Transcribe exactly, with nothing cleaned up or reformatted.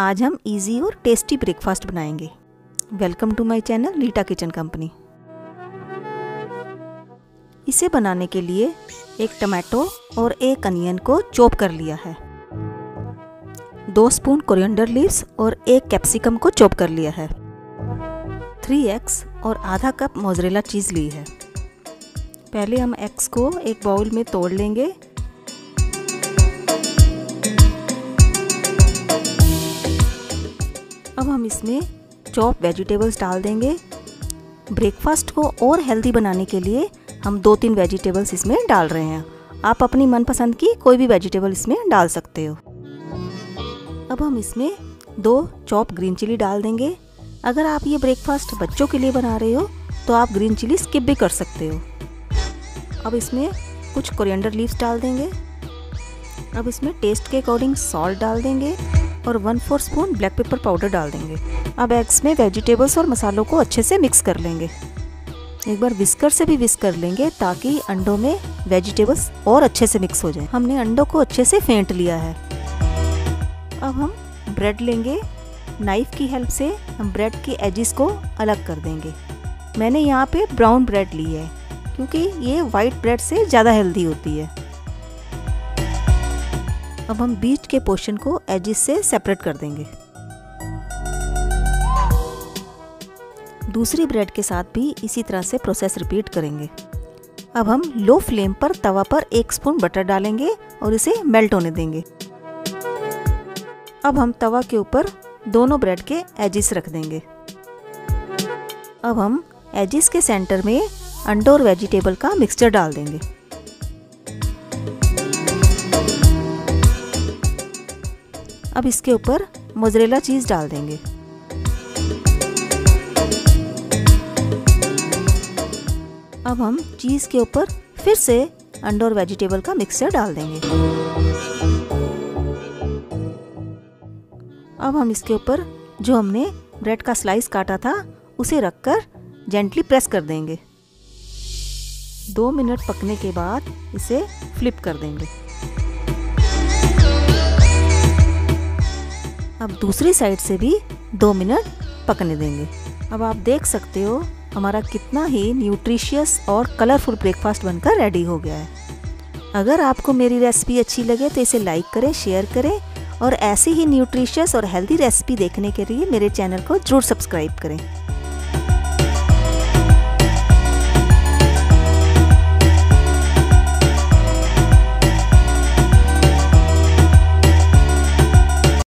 आज हम इजी और टेस्टी ब्रेकफास्ट बनाएंगे। Welcome to my channel Rita kitchen company. इसे बनाने के लिए एक टमाटो और एक अनियन को चॉप कर लिया है, दो स्पून कोरिएंडर लीव्स और एक कैप्सिकम को चॉप कर लिया है, थ्री एग्स और आधा कप मोज़रेला चीज़ ली है। पहले हम एग्स को एक बाउल में तोड़ लेंगे। अब हम इसमें चॉप वेजिटेबल्स डाल देंगे। ब्रेकफास्ट को और हेल्दी बनाने के लिए हम दो तीन वेजिटेबल्स इसमें डाल रहे हैं। आप अपनी मनपसंद की कोई भी वेजिटेबल इसमें डाल सकते हो। अब हम इसमें दो चॉप ग्रीन चिली डाल देंगे। अगर आप ये ब्रेकफास्ट बच्चों के लिए बना रहे हो तो आप ग्रीन चिली स्किप भी कर सकते हो। अब इसमें कुछ कोरिएंडर लीव्स डाल देंगे। अब इसमें टेस्ट के अकॉर्डिंग सॉल्ट डाल देंगे और one four spoon black pepper powder डाल देंगे। अब एग्स में वेजिटेबल्स और मसालों को अच्छे से मिक्स कर लेंगे। एक बार विस्कर से भी विस्क कर लेंगे ताकि अंडों में वेजिटेबल्स और अच्छे से मिक्स हो जाए। हमने अंडों को अच्छे से फेंट लिया है। अब हम ब्रेड लेंगे। नाइफ की हेल्प से हम ब्रेड की एजिस को अलग कर देंगे। मैंने यहाँ पे ब्राउन ब्रेड ली है क्योंकि ये वाइट ब्रेड से ज़्यादा हेल्दी होती है। अब हम बीच के पोर्शन को एजिस से सेपरेट कर देंगे। दूसरी ब्रेड के साथ भी इसी तरह से प्रोसेस रिपीट करेंगे। अब हम लो फ्लेम पर तवा पर एक स्पून बटर डालेंगे और इसे मेल्ट होने देंगे। अब हम तवा के ऊपर दोनों ब्रेड के एजिस रख देंगे। अब हम एजिस के सेंटर में अंडों और वेजिटेबल का मिक्सचर डाल देंगे। अब इसके ऊपर मोज़रेला चीज़ डाल देंगे। अब हम चीज़ के ऊपर फिर से अंडा और वेजिटेबल का मिक्सचर डाल देंगे। अब हम इसके ऊपर जो हमने ब्रेड का स्लाइस काटा था उसे रखकर जेंटली प्रेस कर देंगे। दो मिनट पकने के बाद इसे फ्लिप कर देंगे। अब दूसरी साइड से भी दो मिनट पकने देंगे। अब आप देख सकते हो हमारा कितना ही न्यूट्रिशियस और कलरफुल ब्रेकफास्ट बनकर रेडी हो गया है। अगर आपको मेरी रेसिपी अच्छी लगे तो इसे लाइक करें, शेयर करें और ऐसी ही न्यूट्रिशियस और हेल्दी रेसिपी देखने के लिए मेरे चैनल को ज़रूर सब्सक्राइब करें।